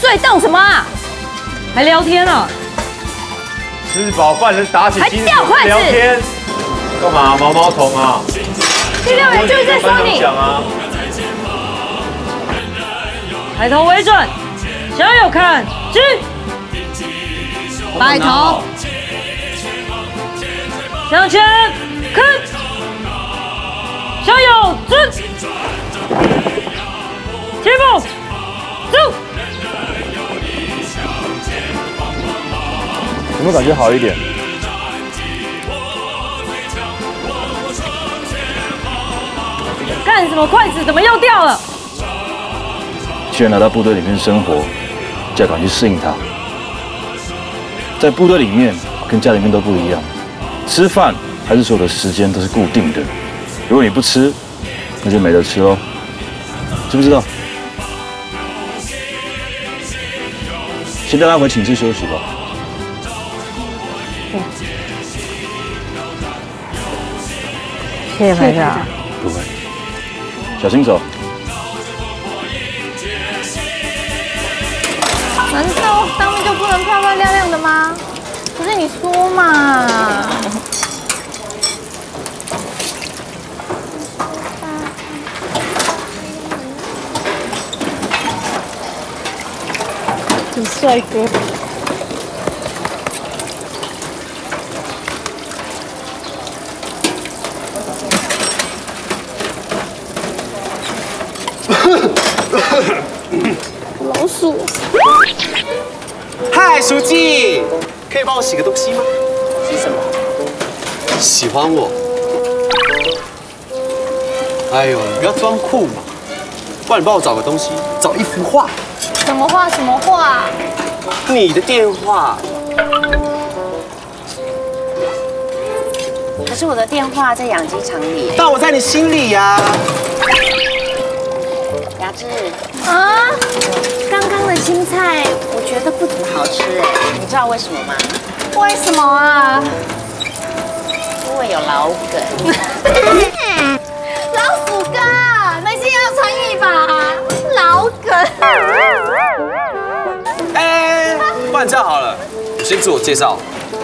睡，动什么啊？还聊天啊？吃饱饭能打起精神来聊天，干嘛？毛毛虫啊！第六人就是在说你。抬头为准，向右看齐，摆头，向前看，向右转，起步，走。 有没有感觉好一点？干什么？筷子怎么又掉了？既然来到部队里面生活，就要赶去适应它。在部队里面跟家里面都不一样，吃饭还是所有的时间都是固定的。如果你不吃，那就没得吃哦，知不知道？先带他回寝室休息吧。 谢谢排长，不会，小心走。难道当兵就不能漂漂亮亮的吗？不是你说嘛？很帅哥。 老鼠，嗨，书记，可以帮我洗个东西吗？洗什么？喜欢我。哎呦，你不要装酷嘛！不然你帮我找个东西，找一幅画。什么画？什么画？你的电话。可是我的电话在养鸡场里。但我在你心里呀。 牙志啊，刚刚的青菜我觉得不怎么好吃哎，你知道为什么吗？为什么啊？因为有老梗。老鼠哥，那些要穿一把老梗。哎，不然这样好了，我先自我介绍，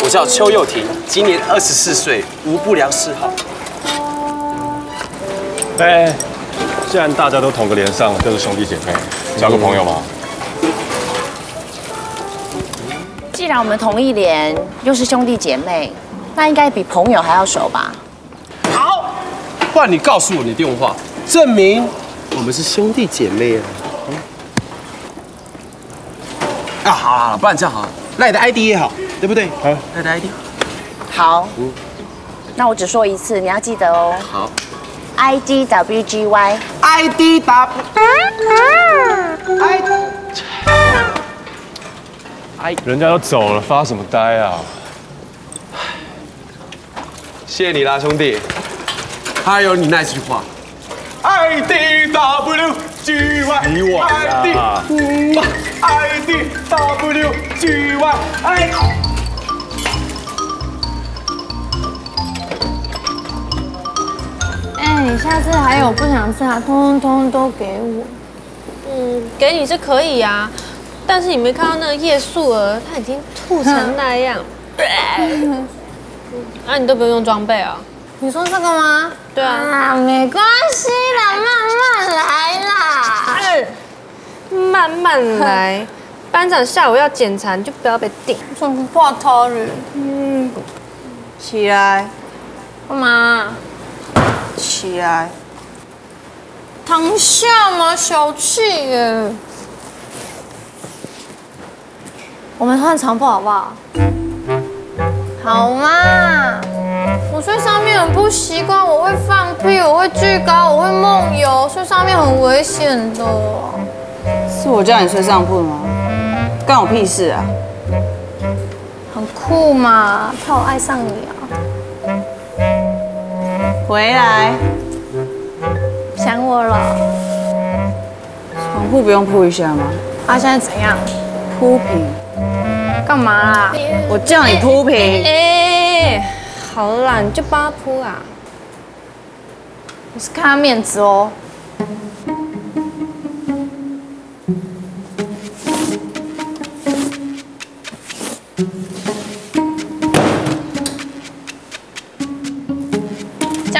我叫邱佑廷，今年24岁，无不良嗜好。哎。 既然大家都同个连上，就是兄弟姐妹，交个朋友嘛。既然我们同一连，又是兄弟姐妹，那应该比朋友还要熟吧？好，不然你告诉我你电话，证明我们是兄弟姐妹啊！啊，好好好，不然这样好，那你的 ID 也好，对不对？好，那你的 ID。好，那我只说一次，你要记得哦。好。 I D W G Y， 人家都走了，发什么呆啊？谢谢你啦，兄弟。还有你那句话 ，I D W G Y， 你我呀 ，I D W G Y。 你下次还有不想吃啊，通通都给我。嗯，给你是可以啊，但是你没看到那个叶素娥，她已经吐成那样。啊，你都不用装备啊？你说这个吗？对啊。啊，没关系啦，慢慢来啦。慢慢来。班长下午要检查，你就不要被顶。什么破头人？嗯。起来。干嘛？ 起来，躺下嘛，小气耶！我们换床铺好不好？好嘛，我睡上面很不习惯，我会放屁，我会巨高，我会梦游，睡上面很危险的。是我叫你睡上铺吗？干我屁事啊！很酷嘛，怕我爱上你啊！ 回来，想我了。床铺不用铺一下吗？啊，现在怎样？铺平。干嘛啦？我叫你铺平。哎，好啦，你就帮他铺啦。我是看他面子哦。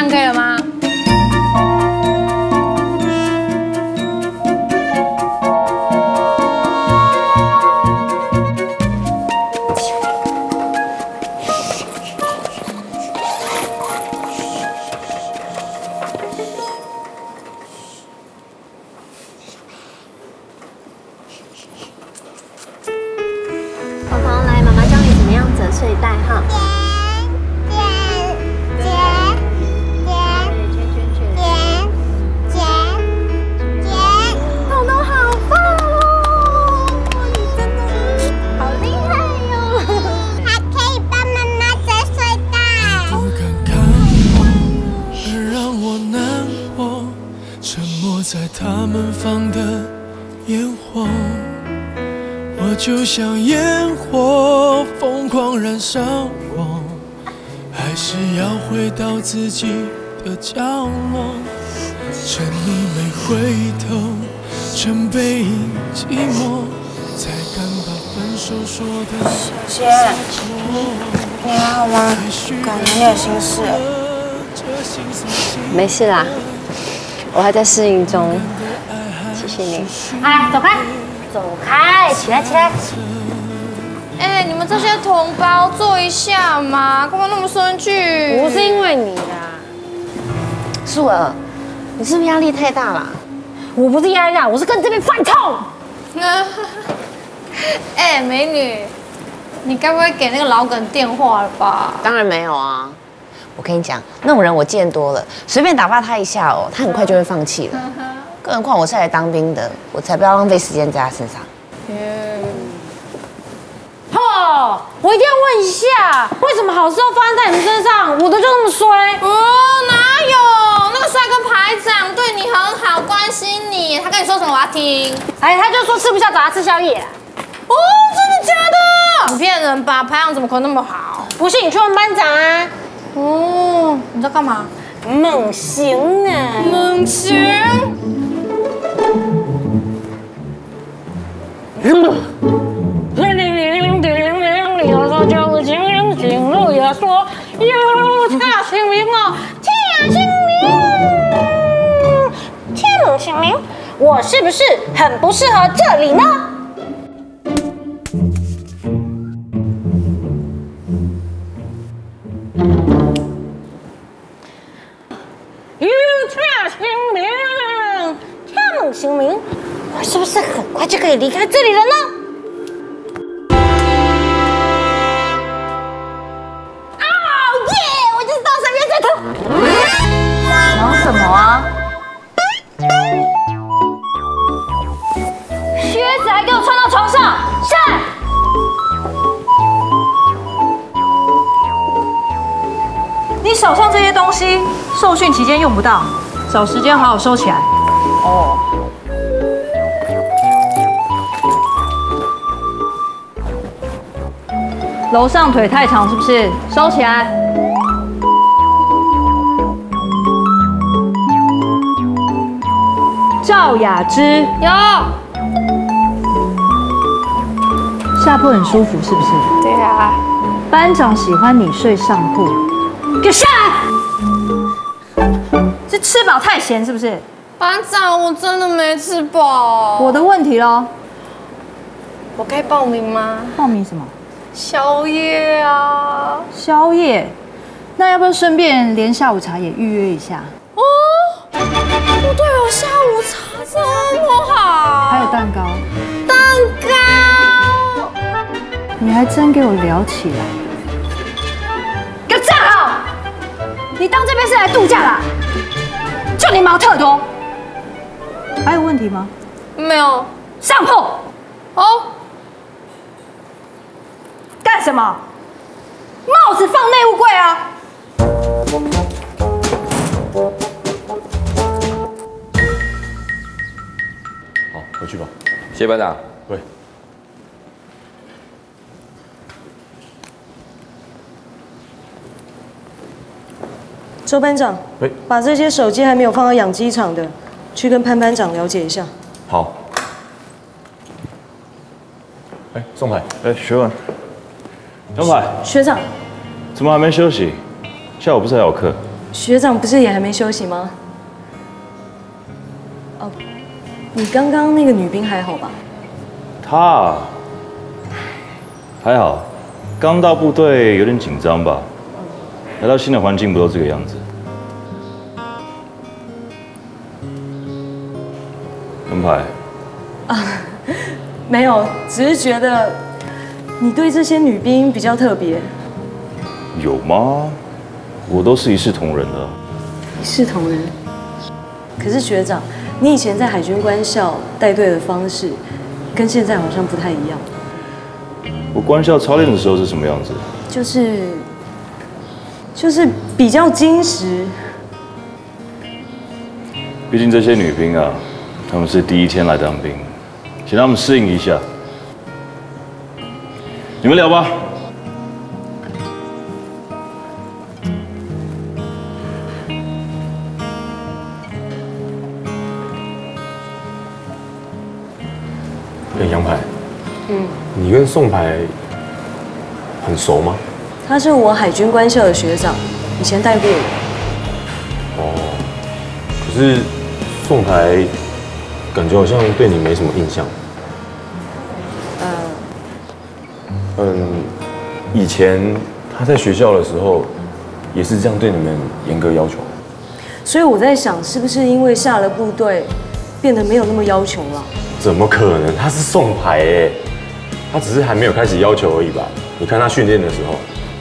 这样可以了吗？宝宝，来，妈妈教你怎么样折睡袋哈。他们放的烟火，我就像烟火，疯狂燃烧我，还是要回到自己的角落，趁你没回头，趁背影寂寞，才敢把分手说的。姐，你还好吗？感觉你有心事。没事啦。 我还在适应中，谢谢你。哎，走开，走开，起来，起来。哎，你们这些同胞，坐一下嘛，干嘛那么生气？不是因为你啦，素娥，你是不是压力太大啦？我不是压力大，我是跟这边犯痛。哎，美女，你该不会给那个老耿电话了吧？当然没有啊。 我跟你讲，那种人我见多了，随便打发他一下哦，他很快就会放弃了。更何况我是来当兵的，我才不要浪费时间在他身上。哦，我一定要问一下，为什么好事都发生在你们身上，我的就这么衰？哦，哪有？那个帅哥排长对你很好，关心你，他跟你说什么我要听？哎，他就说吃不下，找他吃宵夜。哦，真的假的？你骗人吧？排长怎么可能那么好？不信你去问班长啊。 哦，你在干嘛？猛行啊！猛行！有时候就清醒路也说，又大清明哦，天清明，天冷清明，我是不是很不适合这里呢？ 行明，我是不是很快就可以离开这里了呢？啊耶！我就是到身边这头。忙什么啊？靴子还给我穿到床上，站！你手上这些东西，受训期间用不到，找时间好好收起来。哦。 楼上腿太长是不是？收起来。赵雅芝有。下铺很舒服是不是？对啊。班长喜欢你睡上铺。给我下来！是吃饱太闲是不是？班长，我真的没吃饱。我的问题咯。我该报名吗？报名什么？ 宵夜啊，宵夜，那要不要顺便连下午茶也预约一下？哦，不对哦，下午茶这么好，还有蛋糕，蛋糕，你还真给我聊起来，给我站好！你当这边是来度假啦？就你毛特多，还有问题吗？没有，上铺哦。 干什么？帽子放内务柜啊！好，回去吧。谢谢班长。喂。周班长，喂，把这些手机还没有放到养鸡场的，去跟潘班长了解一下。好。哎，宋海，哎，学文。 杨凯，学长，怎么还没休息？下午不是还有课？学长不是也还没休息吗？哦，你刚刚那个女兵还好吧？她还好，刚到部队有点紧张吧。来到新的环境不都这个样子？安排。啊，没有，只是觉得你对这些女兵比较特别。有吗？ 我都是一视同仁的，一视同仁。可是学长，你以前在海军官校带队的方式，跟现在好像不太一样。我官校操练的时候是什么样子？就是比较矜持。毕竟这些女兵啊，她们是第一天来当兵，请她们适应一下。你们聊吧。 杨牌，你跟宋牌很熟吗？他是我海军官校的学长，以前带过我。哦，可是宋牌感觉好像对你没什么印象。以前他在学校的时候也是这样对你们严格要求。所以我在想，是不是因为下了部队，变得没有那么要求了？ 怎么可能？他是送牌哎，他只是还没有开始要求而已吧？你看他训练的时候，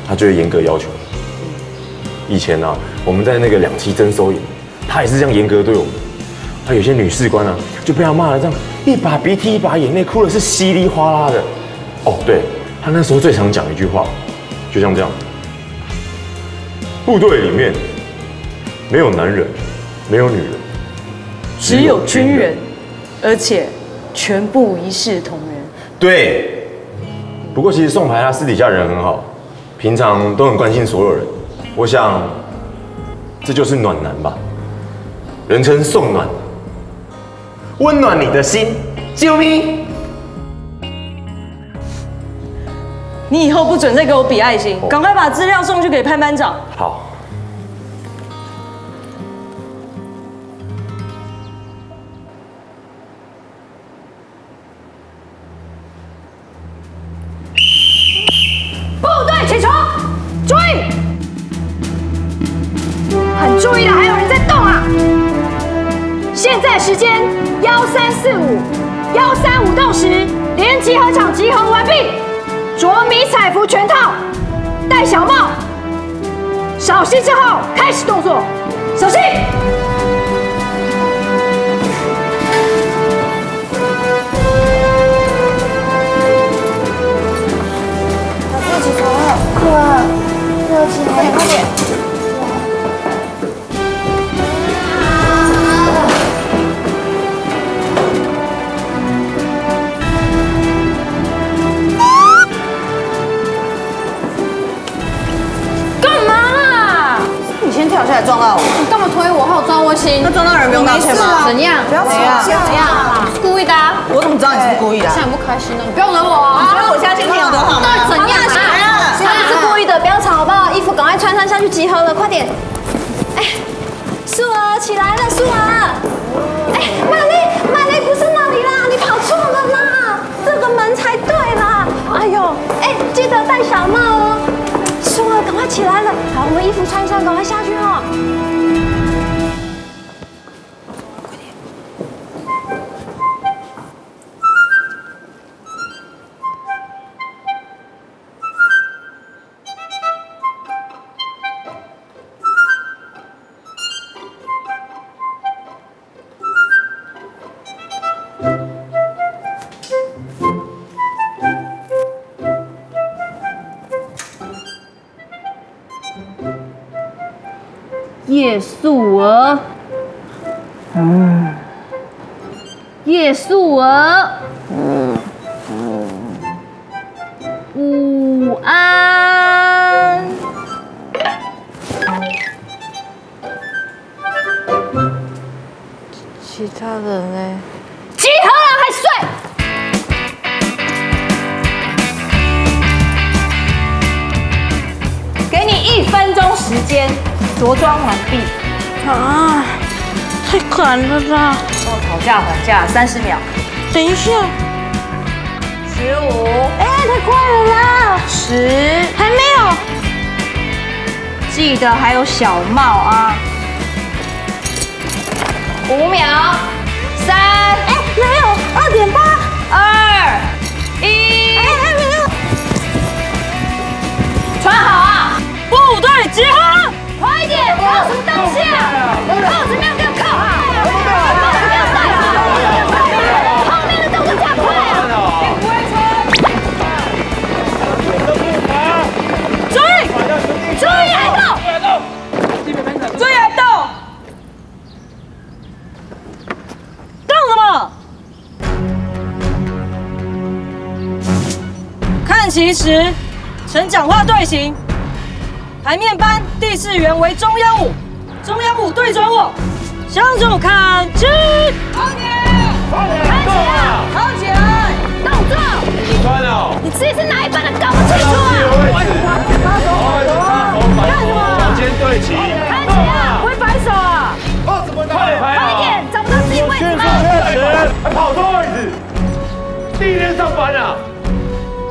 他就会严格要求。以前啊，我们在那个2期征收营，他也是这样严格对我们。他有些女士官啊，就被他骂得这样一把鼻涕一把眼泪，哭的是稀里哗啦的。哦，对，他那时候最常讲一句话，就像这样：部队里面没有男人，没有女人，只有军人，而且 全部一视同仁。对，不过其实宋牌他私底下人很好，平常都很关心所有人。我想，这就是暖男吧，人称宋暖，温暖你的心。救命！你以后不准再给我比爱心，赶快把资料送去给潘班长。好。 时间1345、135210，连集合场集合完毕。着迷彩服全套，戴小帽，稍息之后开始动作，稍息。 撞到我！你干嘛推我？还有抓我心？那撞到人不用道歉吗？怎样？不要怎样？怎样？故意的！我怎么知道你是故意的？现在不开心了，你不要惹我啊！所以我现在心情有多好？到底怎样啊？他不是故意的，不要吵好不好？衣服赶快穿上下去集合了，快点！哎，素娥起来了，素娥！哎，曼丽，曼丽不是那里啦，你跑错了啦，这个门才对啦！哎呦，哎，记得戴小帽哦。 素娥，赶快起来了！好，我们衣服穿上，赶快下去哦。快点。 叶素娥，叶素娥，午安。其他人呢？集合了还睡？ 给你1分钟时间。着装完毕。啊，太赶了啦！哦，讨价还价30秒。等一下，15。哎，太快了啦！10，还没有。记得还有小帽啊。5秒，3，哎，没有，2.8，2，1，哎，没有。穿好啊！部队集合！ 快一点！靠什么东西啊？靠怎么样？给我靠！靠什么样？快啊！后面的动作加快啊！别回头！注意！注意挨斗！注意挨斗！动什么？看齐时，呈讲话队形。 台面班第四圆为中央五，中央五对准我，向左看齐，看起来，看起来，看起来，动作。你穿哦，你自己是哪一班的？搞不清楚啊！干什么？往前对齐，看起来，会摆手啊！快一点，找不到自己位置吗？还跑错位置，第一天上班啊！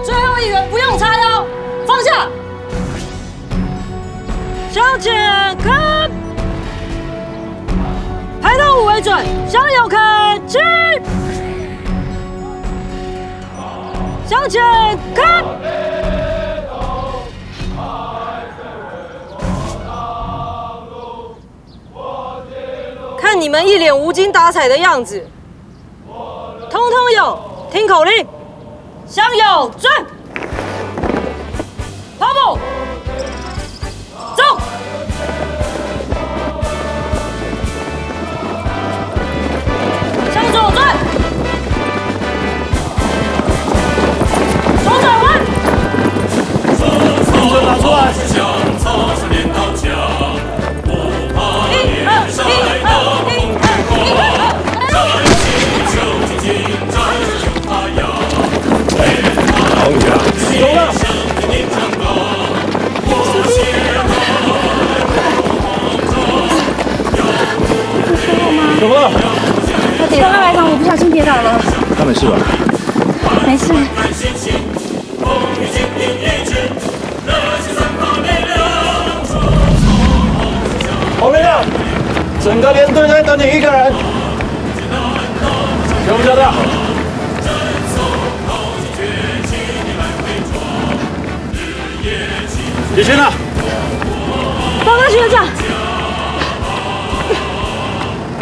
最后一员不用插腰，放下。 向前看，排到5为准，向右看齐。向前看，看你们一脸无精打采的样子，通通有，听口令，向右转，跑步。 怎么了？刚刚来场我不小心跌倒了。他没事吧？没事。洪连亮，整个连队在等你一个人。全部交代。李轩呢？报告学长。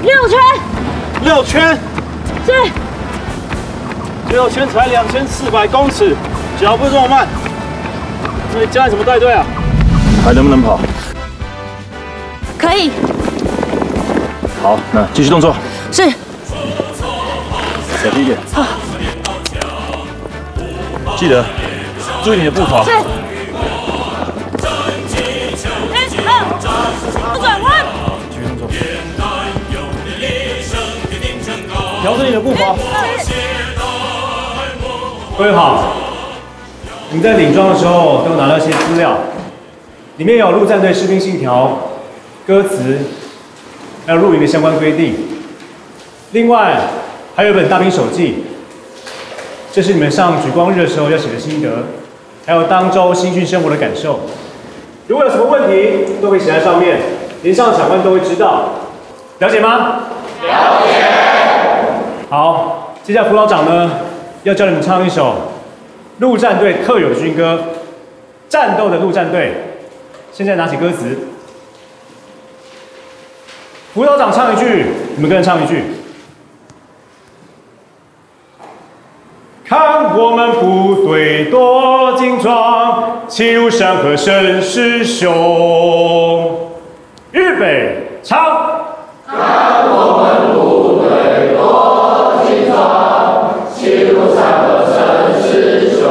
6圈，6圈，是，6圈才2400公尺，脚步这么慢，那你家里怎么带队啊？还能不能跑？可以。好，那继续动作。是。小心一点。好。记得注意你的步伐。是。不转弯。 调整你的步伐。各位好，你们在领装的时候都拿到一些资料，里面有陆战队士兵信条、歌词，还有入营的相关规定。另外还有一本大兵手记，这是你们上莒光日的时候要写的心得，还有当周新训生活的感受。如果有什么问题，都可以写在上面，连上长官都会知道，了解吗？了解。 好，接下来辅导长呢要教你们唱一首陆战队特有军歌，《战斗的陆战队》。现在拿起歌词，辅导长唱一句，你们跟着唱一句。看我们部队多精壮，气如山河声势雄。预备，唱。看我们部队多。 气如山河声势雄，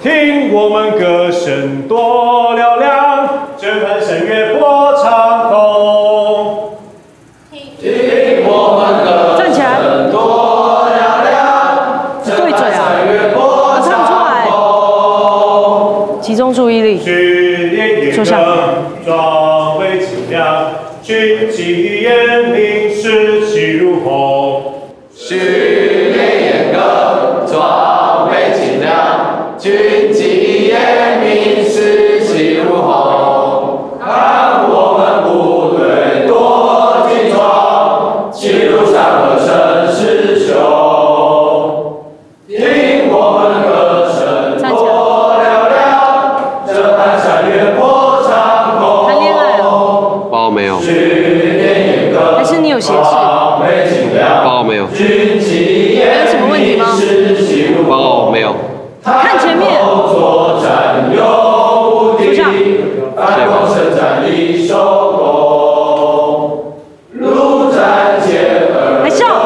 听我们歌声多嘹亮，震撼声乐波长空。听我们歌声多嘹亮，震撼声乐波长空。对准啊！我唱出来。集中注意。一力，坐下。壮为清亮，群起严明，士气如虹。序列严格，壮为清亮，群起严明，士气如虹。看我们部队多精壮，齐如山河声势雄。 报没有？有什么问题吗？报没有。看前面。坐下。还笑。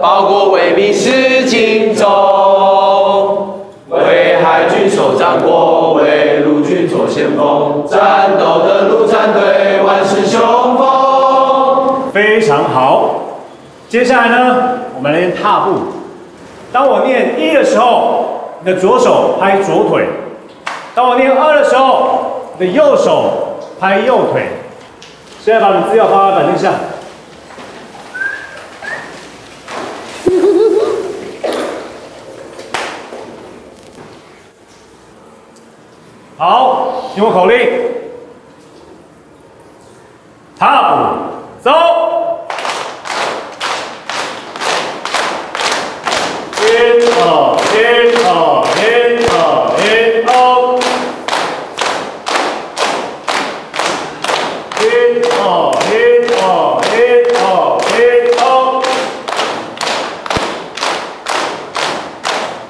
报国为民是精忠，为海军守战果，为陆军做先锋，战斗的陆战队万事雄风。 非常好，接下来呢，我们来练踏步。当我念一的时候，你的左手拍左腿；当我念二的时候，你的右手拍右腿。现在把你的资料放在板凳下。好，听我口令，踏步。 走，一哦一哦一哦一哦，一哦一哦一哦一哦，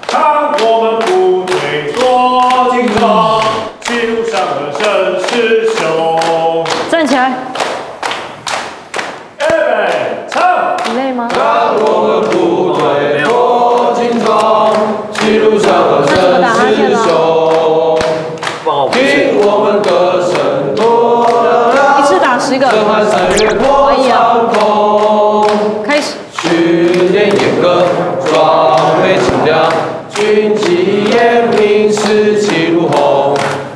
看我们部队多精壮，齐如山河声势雄。站起来。 看我们部队多精壮，齐如山河声势雄。听我们歌声多嘹亮，一次打10个。震撼山岳破长空。开始。训练严格，装备精良，军纪严明，士气如虹。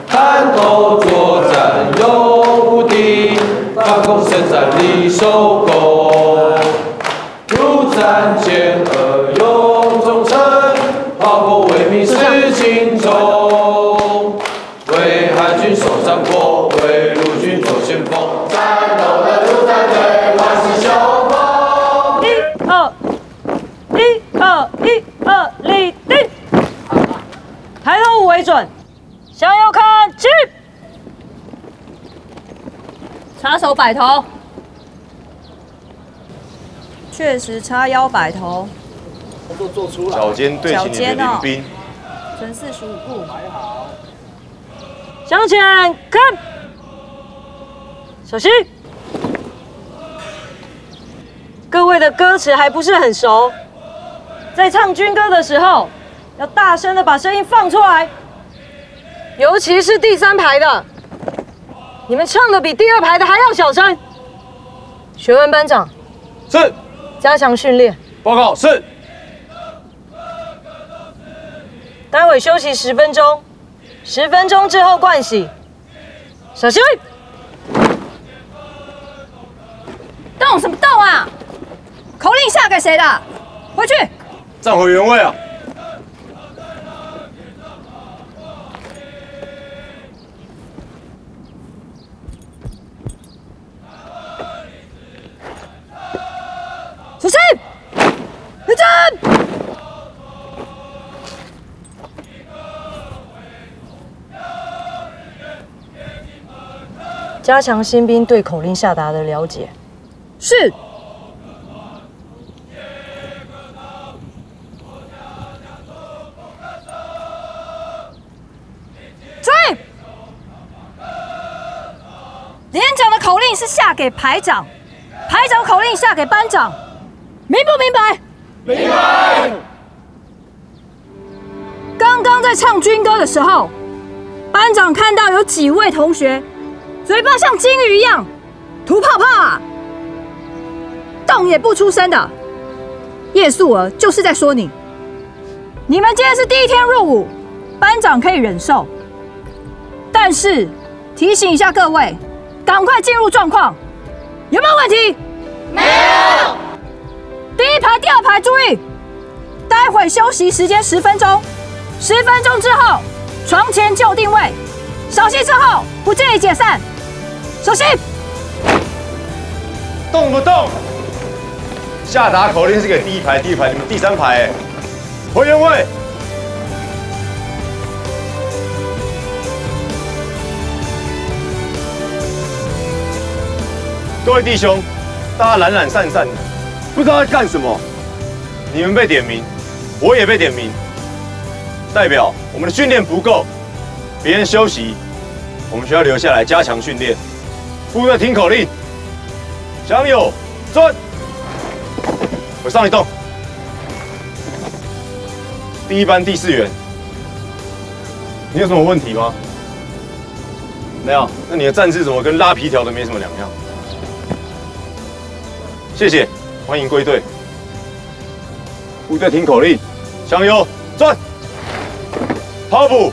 滩头作战有目的，反恐生产力手工。 三千二勇忠诚，报国为民是精忠。为海军守山坡，为陆军做先锋。战斗的陆战队，万事雄风。一二一二一二立定，抬头五为准，向右看齐，插手摆头。 确实叉腰摆头，动作做出来。脚尖对齐你的林兵，成45步。还好。向前看，小心。各位的歌词还不是很熟，在唱军歌的时候，要大声的把声音放出来，尤其是第3排的，你们唱的比第2排的还要小声。学文班长。是。 加强训练。报告是。待会休息10分钟，10分钟之后盥洗。小心！动什么动啊！口令下给谁的？回去。站回原位啊！出去！立正！加强新兵对口令下达的了解。是。追！连长的口令是下给排长，排长口令下给班长。 明不明白？明白。刚刚在唱军歌的时候，班长看到有几位同学嘴巴像金鱼一样吐泡泡啊，动也不出声的。叶素娥就是在说你。你们今天是第1天入伍，班长可以忍受，但是提醒一下各位，赶快进入状况，有没有问题？没有。第一排、第二排注意，待会休息时间10分钟，10分钟之后床前就定位，熟悉之后不建议解散，熟悉。动不动下达口令是给第一排、第二排，你们第三排哎，回原位。 各位弟兄，大家懒懒散散的，不知道在干什么。你们被点名，我也被点名，代表我们的训练不够，别人休息，我们需要留下来加强训练。部队听口令，向右转，我上一栋，第一班第4员，你有什么问题吗？没有，那你的战士怎么跟拉皮条的没什么两样？ 谢谢，欢迎归队。部队听口令，向右转，跑步。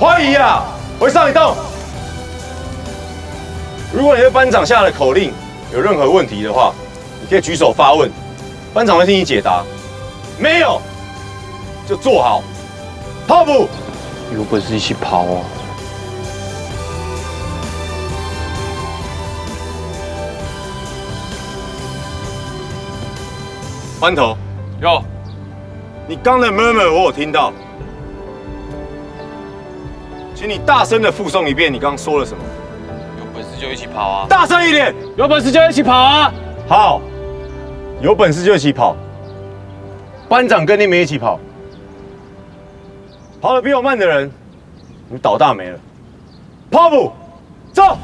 怀疑啊，回上一栋。如果你对班长下的口令有任何问题的话，你可以举手发问，班长会替你解答。没有，就坐好，跑步。有本事一起跑哦。 班头，有，你刚的 murmur 我有听到，请你大声的复诵一遍你刚说了什么。有本事就一起跑啊！大声一点！有本事就一起跑啊！好，有本事就一起跑。班长跟你们一起跑，跑得比我慢的人，你倒大霉了。跑步，走。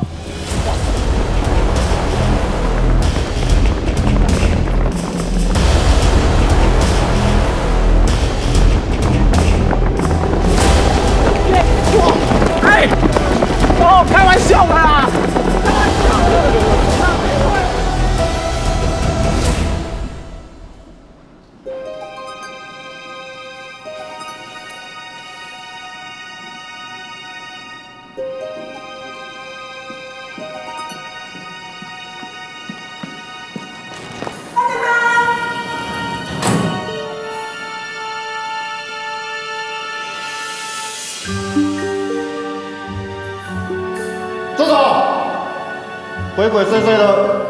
开玩笑啦！鬼鬼祟祟的，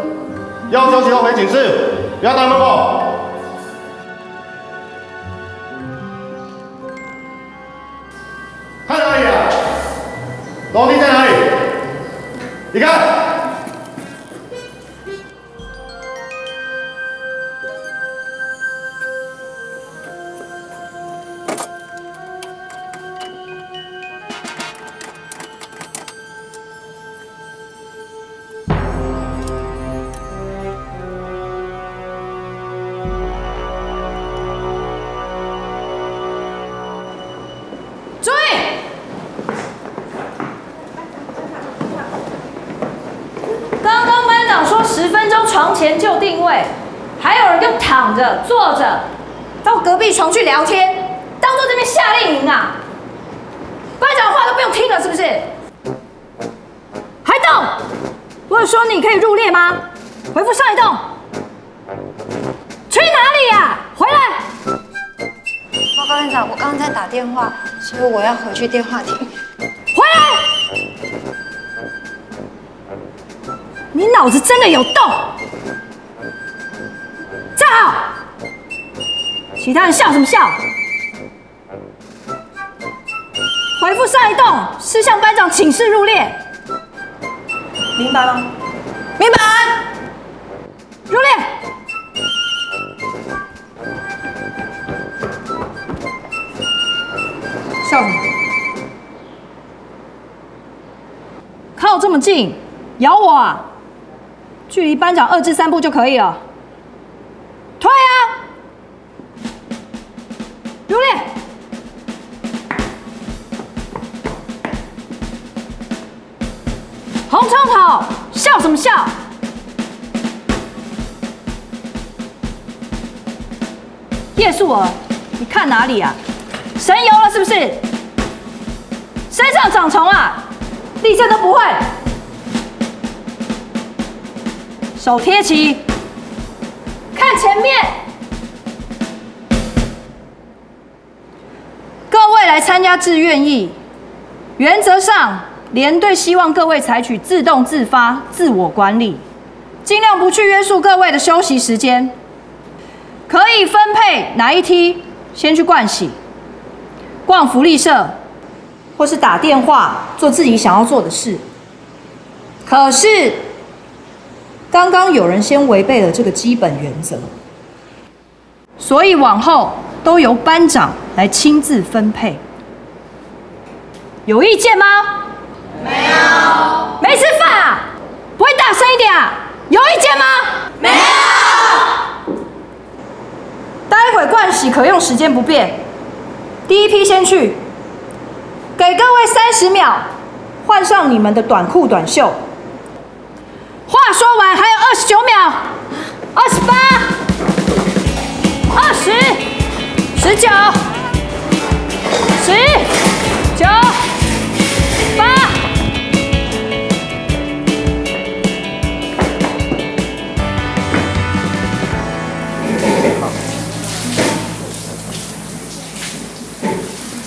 要休息要回寝室，不要待门口。看哪里啊？楼梯在哪里？你看，坐着，到隔壁床去聊天，当做这边夏令营啊！班长的话都不用听了，是不是？还动？我有说你可以入列吗？回复上一栋。去哪里呀？回来！报告班长，我刚刚在打电话，所以我要回去电话亭。回来！你脑子真的有洞！站好！ 其他人笑什么笑？回复上一栋，是向班长请示入列，明白吗？明白。入列。笑什么？靠这么近，咬我啊！距离班长2至3步就可以了。退啊！ 入列。红葱头，笑什么笑？叶素娥，你看哪里啊？神游了是不是？身上网虫啊，立正都不会，手贴齐，看前面。各位来参加志愿役，原则上连队希望各位采取自动自发、自我管理，尽量不去约束各位的休息时间，可以分配哪一梯先去盥洗、逛福利社。 或是打电话做自己想要做的事，可是刚刚有人先违背了这个基本原则，所以往后都由班长来亲自分配。有意见吗？没有。没吃饭啊？不会大声一点啊？有意见吗？没有。待会盥洗可用时间不变，第一批先去。 给各位30秒，换上你们的短裤短袖。话说完还有29秒，28，20，19，10，9，8。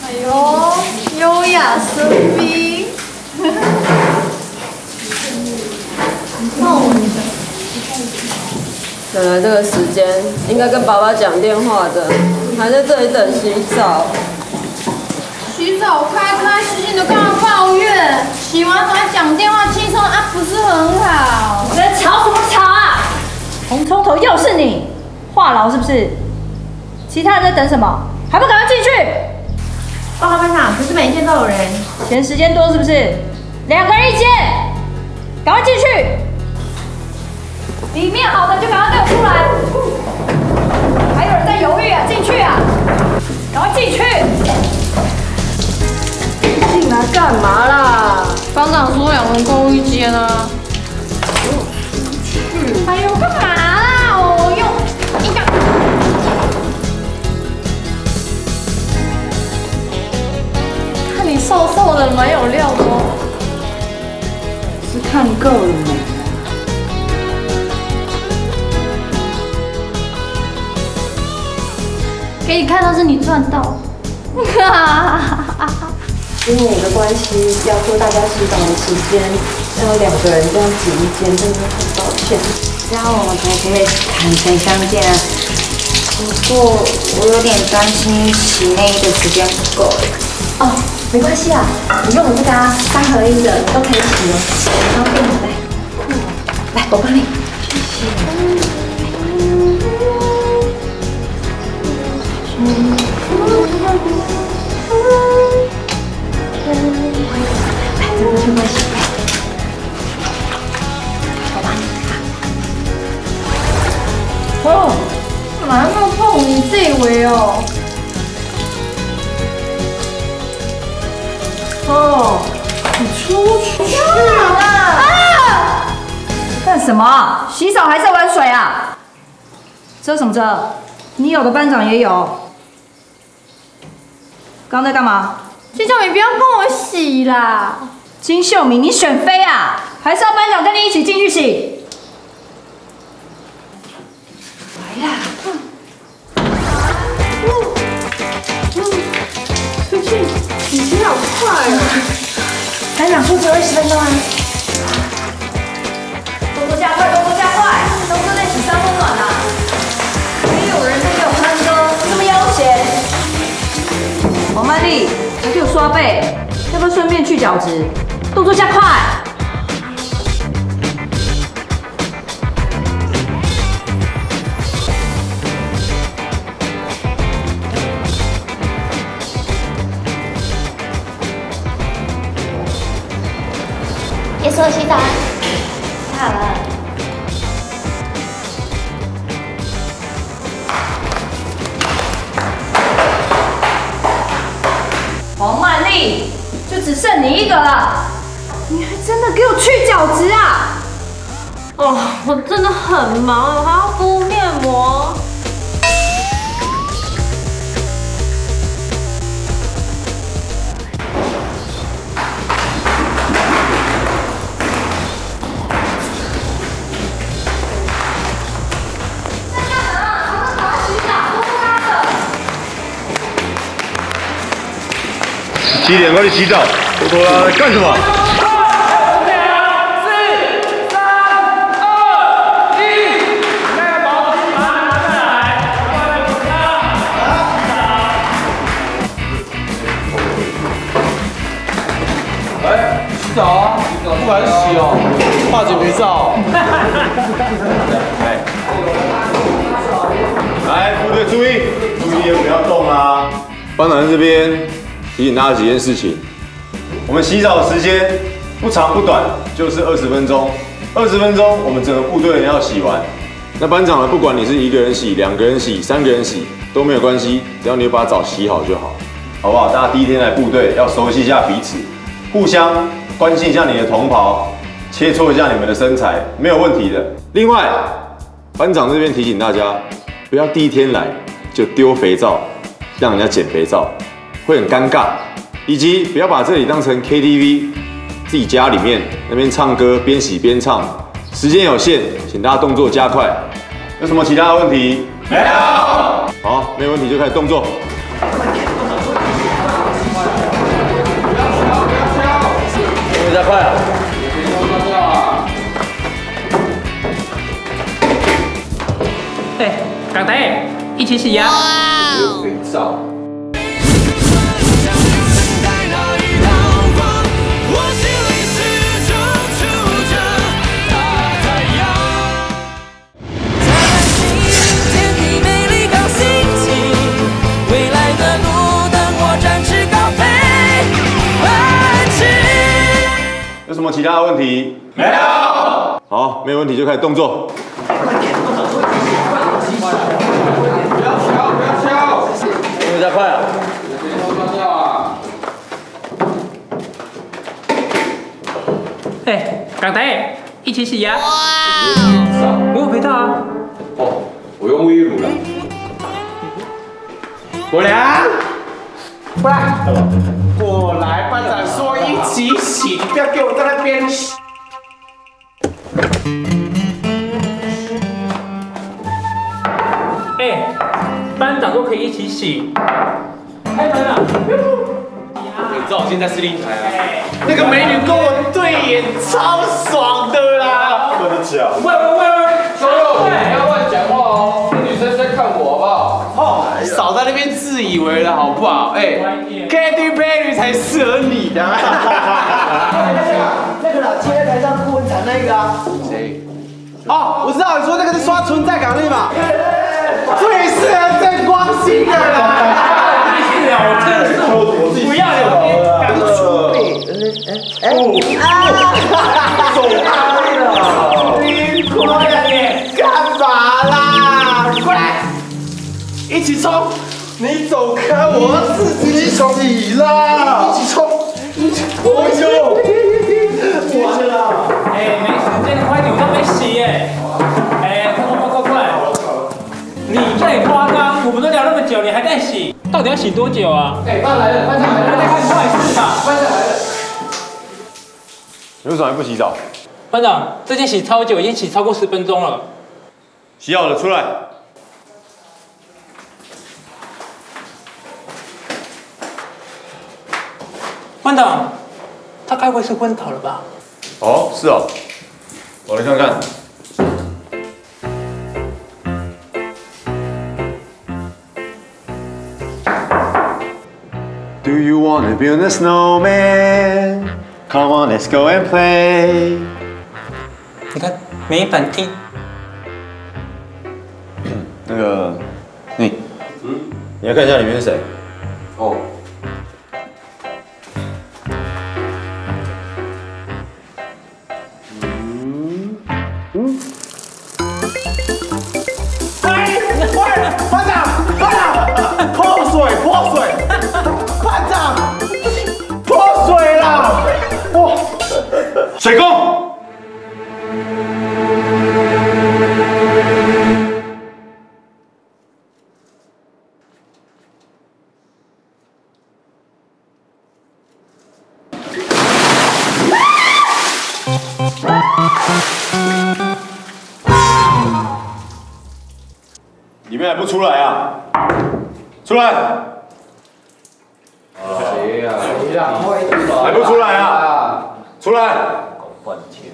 哎呦！ 优雅生兵，梦的。本来这个时间应该跟爸爸讲电话的，还在这里等洗澡。洗澡开开心心的，干嘛抱怨？洗完澡还讲电话，轻松啊，不是很好。你在吵什么吵啊？红葱头又是你，话痨是不是？其他人在等什么？还不赶快进去！ 报告班长，不是每一间都有人，嫌时间多是不是？2个人一间，赶快进去。里面好的就赶快给我出来。还有人在犹豫啊，进去啊，赶快进去。进来干嘛啦？班长说2人共一间啊。哎呦，干嘛啦？我用一个。 你瘦瘦的，蛮有料的哦。是看够了没？给你看到是你赚到。因为我的关系，要说大家洗澡的时间，要2个人这样挤一间，真的很抱歉。这样我们才不会坦诚相见啊。不过我有点担心洗内衣的时间不够。哦。 没关系啊，你用我这个啊，3合1的都可以洗哦。然后来，我帮你。谢谢。来，我去帮你洗。我帮你。哦，干嘛要碰你这围哦？ 哦，你出去啦！啊！干什么？洗澡还在玩水啊？遮什么遮？你有的班长也有。刚在干嘛？金秀敏，不要跟我洗啦！金秀敏，你选妃啊？还是要班长跟你一起进去洗？来啦！出去。 你洗好快啊！班长说只有20分钟啊！动作加快，动作加快！都说在洗三温暖了，没有人在给我看歌，这么悠闲。王曼丽，来给我刷背，要不要顺便去角质？动作加快！我洗澡，太好了。王曼丽，就只剩你1个了，你还真的给我去角质啊！哦，我真的很忙，我还要敷面膜。洗脸，快去洗澡！拖拖拉拉干什么？5、4、3、2、1， 那个毛巾把它拿下来，把它拿下来。哎，洗澡啊！不敢洗哦，化解肥皂。来，部队注意也不要动啊！班长在这边。 提醒大家几件事情：我们洗澡的时间不长不短，就是20分钟。20分钟，我们整个部队人要洗完。那班长呢？不管你是一个人洗、2个人洗、3个人洗都没有关系，只要你把澡洗好就好，好不好？大家第一天来部队，要熟悉一下彼此，互相关心一下你的同袍，切磋一下你们的身材，没有问题的。另外，班长这边提醒大家，不要第一天来就丢肥皂，让人家捡肥皂。 会很尴尬，以及不要把这里当成 KTV， 自己家里面那边唱歌，边洗边唱。时间有限，请大家动作加快。有什么其他的问题？没有。好，没有问题就开始动作。动作加快了。哎，港台，一起洗牙。有肥皂。 有什么其他的问题？没有。好，没有问题就开始动作。不要敲！动作加快了。哎，港台，一起洗牙。我有肥皂啊。哦，我用沐浴乳了。国良，过来。过来，班长说。 一起洗，你不要给我在那边洗。哎，班长都可以一起洗。开门了。肥皂现在是另一台啊。那个美女跟我对眼，超爽的啦。真的假？喂，小友，不要乱讲话哦。那女生在看我好不好？哦，少在那边自以为了好不好？哎 ，Katy Perry 才适合你。 那个老七在台上哭很惨那个啊，谁？哦，我知道你说那个是刷存在感的嘛，最适合争光心的啦。真的是我不要脸，敢出力。走开了，你过来干嘛啦？过来，一起冲！你走开，我要自己洗啦！一起冲！ 我了，哎，没时间，快点，我都没洗耶！哎，快！你太夸张，我们都聊那么久，你还在洗？到底要洗多久啊？哎，班来了，班长来了，还在看坏事吧？班长来了，你为什么还不洗澡？班长，这件洗超久，已经洗超过10分钟了。洗好了，出来。班长。 他该不会是昏倒了吧？哦，是哦，我来看看。Do you wanna build a snowman? Come on, let's go and play. 你看，没反应。那个，你要看一下里面是谁？哦。 水工，你们还不出来啊？出来！谁呀？给我出来啊！出来！搞半天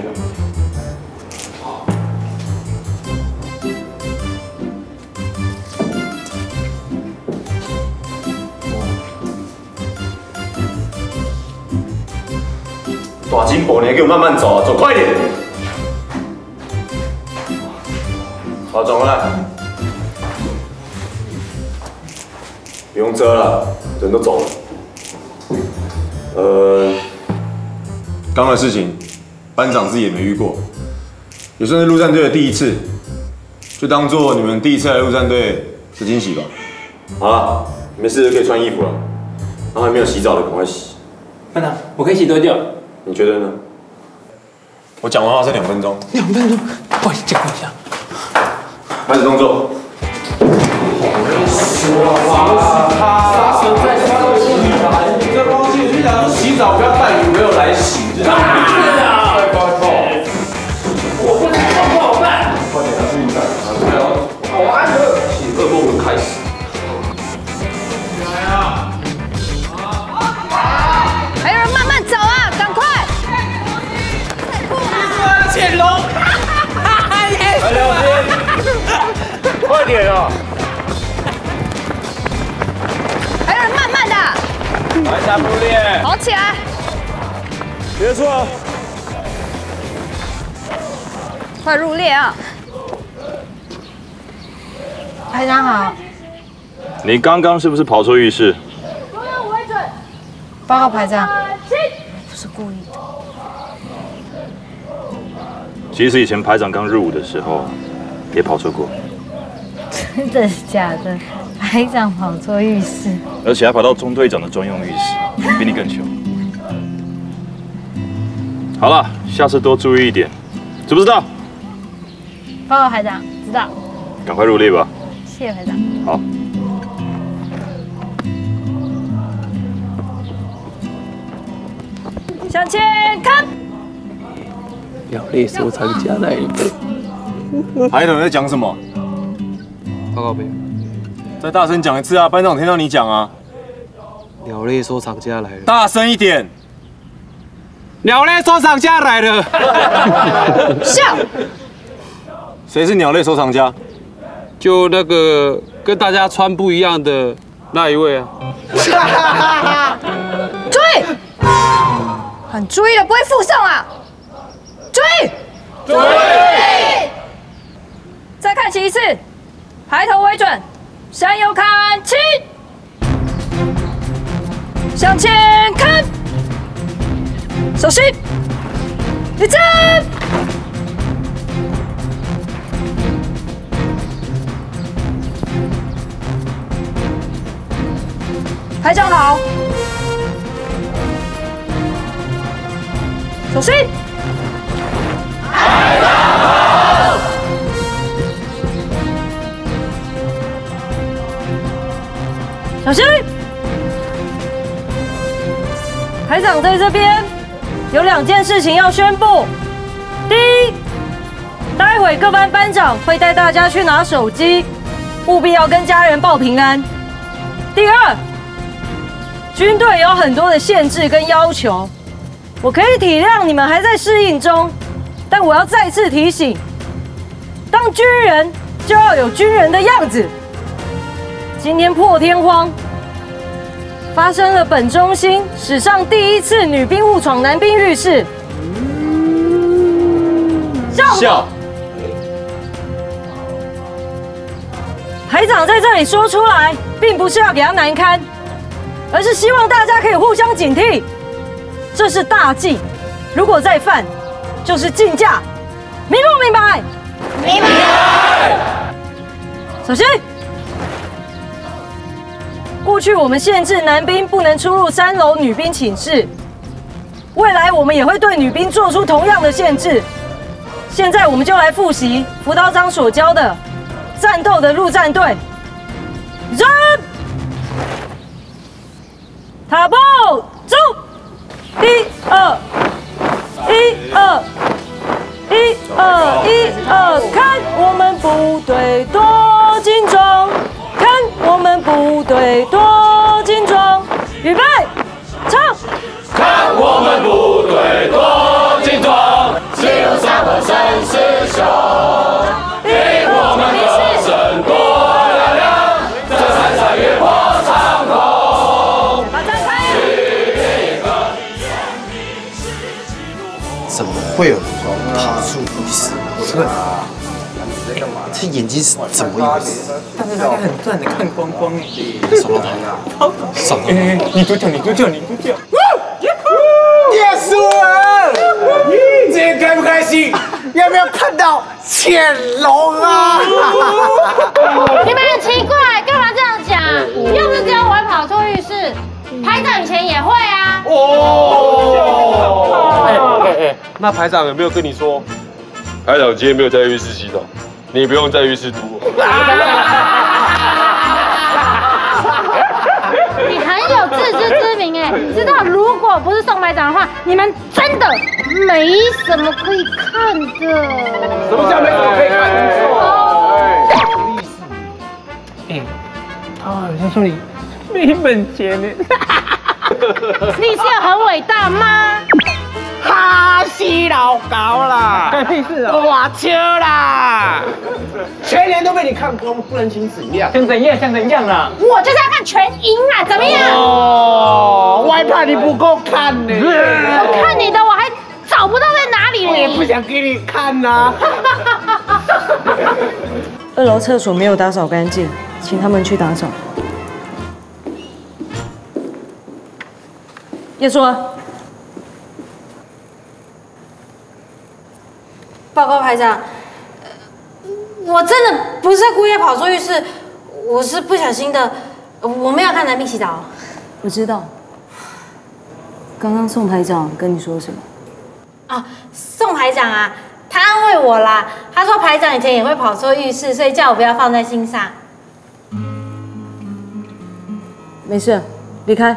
大金箔，你还给我慢慢走啊，走快点！好，转过来，不用遮了，人都走了。刚刚的事情，班长自己也没遇过，也算是陆战队的第一次，就当做你们第一次来陆战队的惊喜吧。好了，没事就可以穿衣服了。然后还没有洗澡的，赶快洗。班长，我可以洗多久？ 你觉得呢？我讲完话剩2分钟。2分钟，快讲一下。开始动作。杀神在刷东西啊！你这东西去哪？洗澡不要带女朋友来洗的。啊！快快快！我不能放炮弹。快点，自己带。好啊！洗噩梦的开始。 潜龙，来聊天，快点啊！还有人慢慢的，来下步练，跑起来，别错，快入列啊！排长好，你刚刚是不是跑错浴室？报告排长，不是故意的。 其实以前排长刚入伍的时候，也跑错过。真的假的？排长跑错浴室，而且还跑到中队长的专用浴室，比你更穷。好了，下次多注意一点，知不知道？报告排长，知道。赶快入列吧。谢谢排长。好。向前看。 要累死我才能加那一杯。还有人在讲什么？报告班长，再大声讲一次啊！班长听到你讲啊！鸟类收藏家来了，大声一点！鸟类收藏家来了，笑。谁是鸟类收藏家？就那个跟大家穿不一样的那一位啊！注意，很注意的，不会附送啊！ 追！追！再看齐一次，抬头为准，向右看齐，向前看，小心，立正。排长好，小心。 排长好！小心！排长在这边有2件事情要宣布。第一，待会各班班长会带大家去拿手机，务必要跟家人报平安。第二，军队有很多的限制跟要求，我可以体谅你们还在适应中。 但我要再次提醒，当军人就要有军人的样子。今天破天荒发生了本中心史上第一次女兵误闯男兵浴室。笑。排长在这里说出来，并不是要给他难堪，而是希望大家可以互相警惕，这是大忌。如果再犯， 就是竞价，明不明白？明白。首先，过去我们限制男兵不能出入3楼女兵寝室，未来我们也会对女兵做出同样的限制。现在我们就来复习辅导长所教的战斗的陆战队人，踏步走，一二，看我们部队多精壮，看我们部队多精壮，预备，唱，看我们部队多精壮，激流山河真是雄。 怎么会有人跑出意识？这眼睛是怎么一回事？但是他很赚的，看光光哎！少了他，少了他！你多跳！耶稣！今天开不开心？要不要看到潜龙啊？你们很奇怪，干嘛这样讲？要不是这样，我会跑错浴室。拍照以前也会啊。那排长有没有跟你说？排长今天没有在浴室洗澡，你不用在浴室堵我。你很有自知之明哎，知道如果不是宋排长的话，你们真的没什么可以看的。什么叫没什么可以看的？哎，他好像说你没本钱呢。你是很伟大吗？ 哈西老高啦，哇车啦，全年都被你看光，不能行怎样？像怎样啦？我就是要看全赢啦，怎么样？哦，我还怕你不够看呢。我看你的，我还找不到在哪里。我也不想给你看呐。2楼厕所没有打扫干净，请他们去打扫。叶叔。 报告排长，我真的不是故意跑出浴室，我是不小心的。我没有看男兵洗澡。我知道。刚刚宋排长跟你说什么？啊，宋排长啊，他安慰我啦。他说排长以前也会跑出浴室，所以叫我不要放在心上。没事，离开。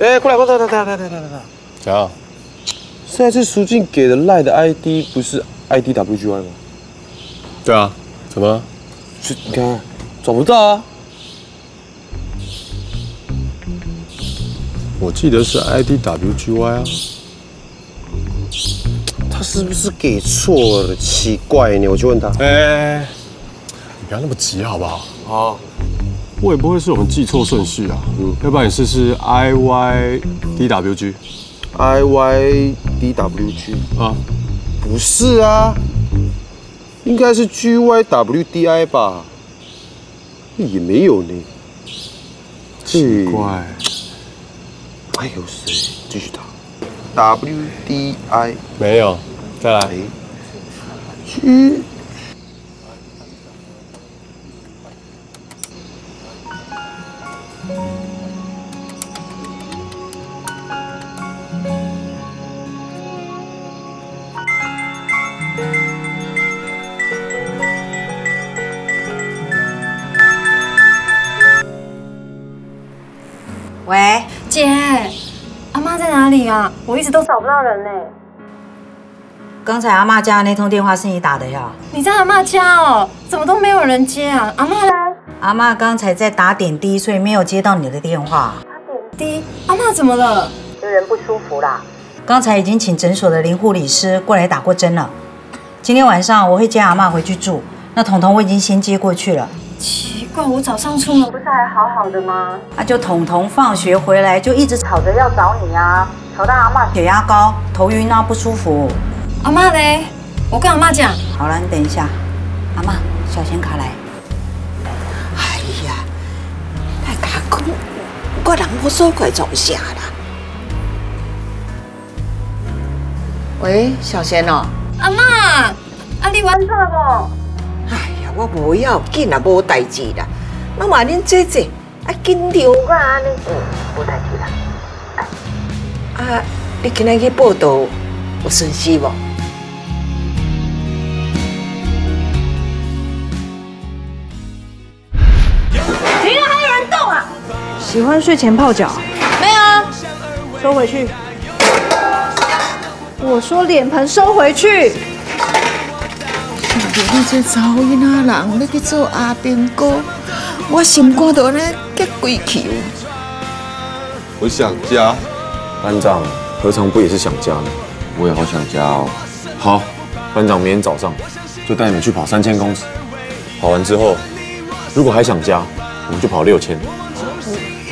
哎，过来，过来！怎样？上次苏静给的赖的 ID 不是 IDWGY 吗？对啊，怎么？是，你看，找不到啊！我记得是 IDWGY 啊。他是不是给错了？奇怪呢，我去问他。哎，你不要那么急好不好？好。我也不会是我们记错顺序啊。嗯，要不然你试试 I Y D W G。I Y D W G 啊？不是啊，应该是 G Y W D I 吧？也没有呢。奇怪。还有谁？继续打。 W D I 没有，再来。G， 喂，姐。 阿妈在哪里啊？我一直都找不到人呢。刚才阿妈家那通电话是你打的呀？你在阿妈家哦？怎么都没有人接啊？阿妈呢？阿妈刚才在打点滴，所以没有接到你的电话。打点滴？阿妈怎么了？有人不舒服啦。刚才已经请诊所的林护理师过来打过针了。今天晚上我会接阿妈回去住。那彤彤我已经先接过去了。 奇怪，我早上出门不是还好好的吗？那就彤彤放学回来就一直吵着要找你啊，吵到阿嬤血压高、头晕啊，不舒服。阿嬤嘞？我跟阿嬤讲。好了，你等一下，阿嬤，小显卡来。哎呀，太卡空，我人无所快做啥啦？喂，小贤哦。阿嬤，啊你完事了不？哎。 我不要紧啦，无代志啦。那嘛恁姐姐啊，紧张啊，安尼，无代志啦。啊，你今日去报道有损失无？停了，还有人动啊！喜欢睡前泡脚？没有啊，收回去。我说脸盆收回去。 你这查某囡仔人，你去做阿兵哥，我心肝都安尼结鬼气哦！我想家，班长何尝不也是想家呢？我也好想家哦。好，班长明天早上就带你们去跑3000公尺，跑完之后，如果还想家，我们就跑6000；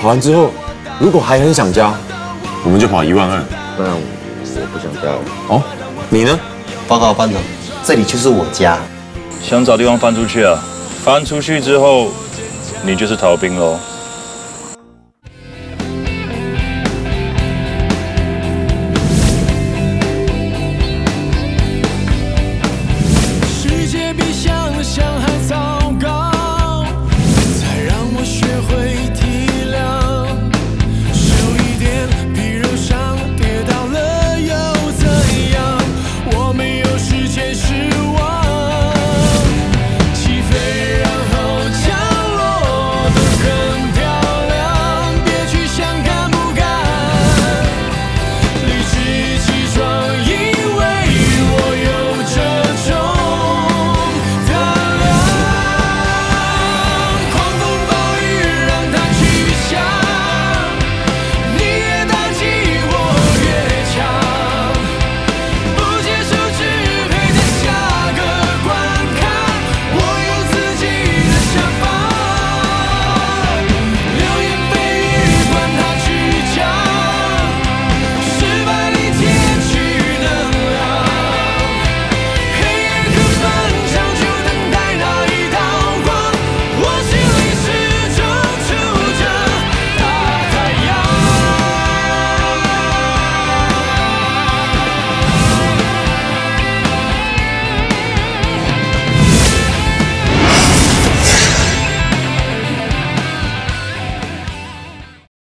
跑完之后，如果还很想家，我们就跑12000。那我不想家了。哦，你呢？报告班长。 这里就是我家，想找地方翻出去啊！翻出去之后，你就是逃兵喽。